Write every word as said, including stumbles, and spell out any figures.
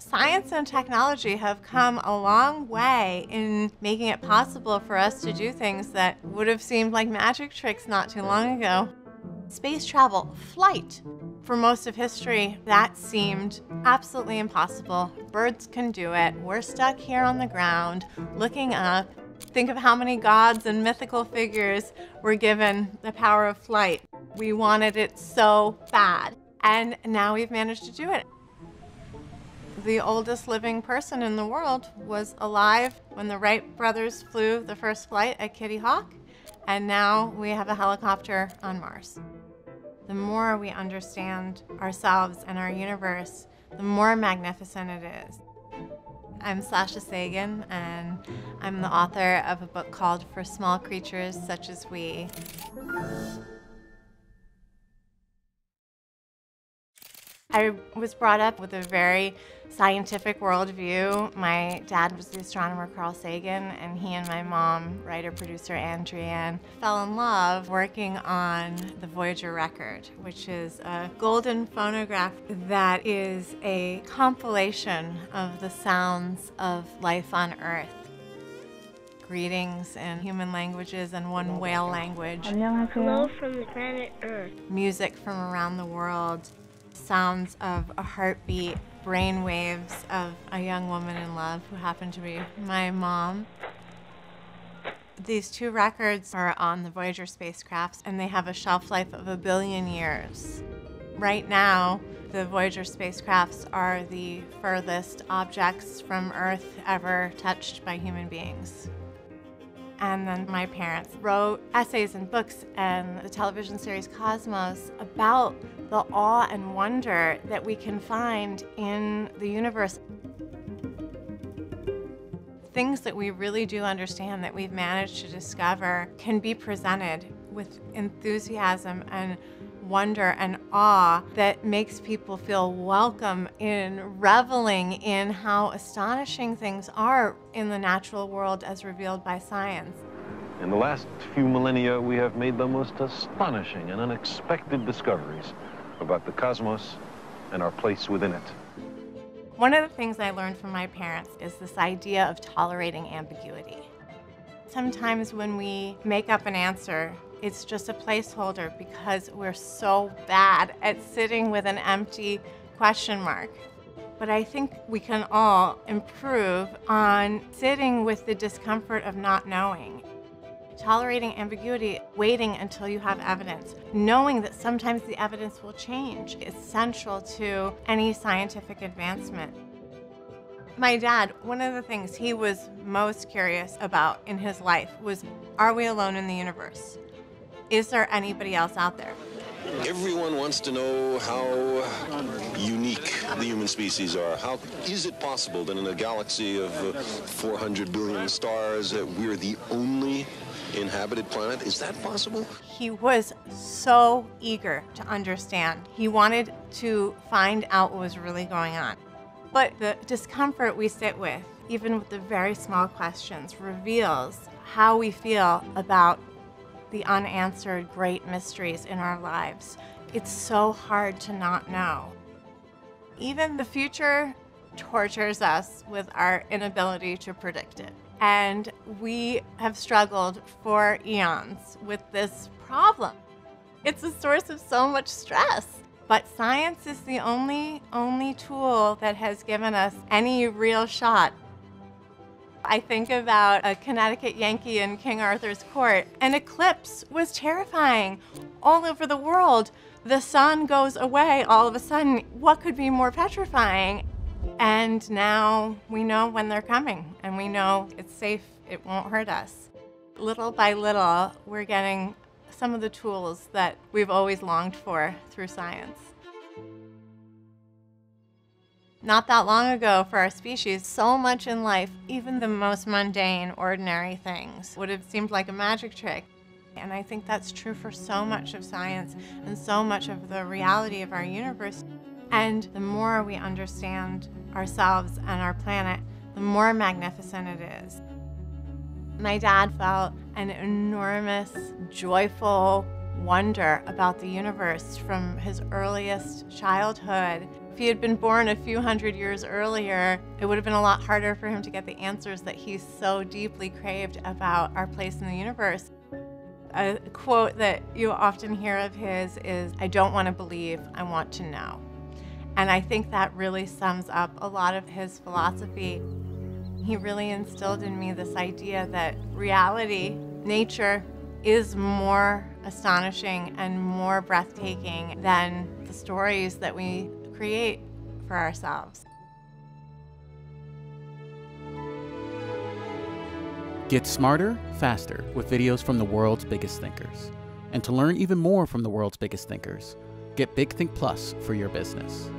Science and technology have come a long way in making it possible for us to do things that would have seemed like magic tricks not too long ago. Space travel, flight. For most of history, that seemed absolutely impossible. Birds can do it. We're stuck here on the ground, looking up. Think of how many gods and mythical figures were given the power of flight. We wanted it so bad, and now we've managed to do it. The oldest living person in the world was alive when the Wright brothers flew the first flight at Kitty Hawk, and now we have a helicopter on Mars. The more we understand ourselves and our universe, the more magnificent it is. I'm Sasha Sagan, and I'm the author of a book called For Small Creatures Such as We. I was brought up with a very scientific worldview. My dad was the astronomer Carl Sagan, and he and my mom, writer-producer Andrea, fell in love working on the Voyager record, which is a golden phonograph that is a compilation of the sounds of life on Earth. Greetings in human languages and one whale language. Hello from the planet Earth. Music from around the world. Sounds of a heartbeat, brain waves of a young woman in love who happened to be my mom. These two records are on the Voyager spacecrafts, and they have a shelf life of a billion years. Right now, the Voyager spacecrafts are the furthest objects from Earth ever touched by human beings. And then my parents wrote essays and books and the television series Cosmos about the awe and wonder that we can find in the universe. Things that we really do understand that we've managed to discover can be presented with enthusiasm and wonder and awe that makes people feel welcome in reveling in how astonishing things are in the natural world as revealed by science. In the last few millennia, we have made the most astonishing and unexpected discoveries about the cosmos and our place within it. One of the things I learned from my parents is this idea of tolerating ambiguity. Sometimes when we make up an answer, it's just a placeholder because we're so bad at sitting with an empty question mark. But I think we can all improve on sitting with the discomfort of not knowing. Tolerating ambiguity, waiting until you have evidence, knowing that sometimes the evidence will change, is central to any scientific advancement. My dad, one of the things he was most curious about in his life was, are we alone in the universe? Is there anybody else out there? Everyone wants to know how unique the human species are. How is it possible that in a galaxy of four hundred billion stars that we're the only inhabited planet? Is that possible? He was so eager to understand. He wanted to find out what was really going on. But the discomfort we sit with, even with the very small questions, reveals how we feel about the unanswered great mysteries in our lives. It's so hard to not know. Even the future tortures us with our inability to predict it. And we have struggled for eons with this problem. It's a source of so much stress. But science is the only, only tool that has given us any real shot. I think about a Connecticut Yankee in King Arthur's court. An eclipse was terrifying. All over the world, the sun goes away all of a sudden. What could be more petrifying? And now we know when they're coming, and we know it's safe, it won't hurt us. Little by little, we're getting some of the tools that we've always longed for through science. Not that long ago for our species, so much in life, even the most mundane, ordinary things would have seemed like a magic trick. And I think that's true for so much of science and so much of the reality of our universe. And the more we understand ourselves and our planet, the more magnificent it is. My dad felt an enormous, joyful wonder about the universe from his earliest childhood. If he had been born a few hundred years earlier, it would have been a lot harder for him to get the answers that he so deeply craved about our place in the universe. A quote that you often hear of his is, "I don't want to believe, I want to know." And I think that really sums up a lot of his philosophy. He really instilled in me this idea that reality, nature, is more astonishing and more breathtaking than the stories that we create for ourselves. Get smarter, faster with videos from the world's biggest thinkers. And to learn even more from the world's biggest thinkers, get Big Think Plus for your business.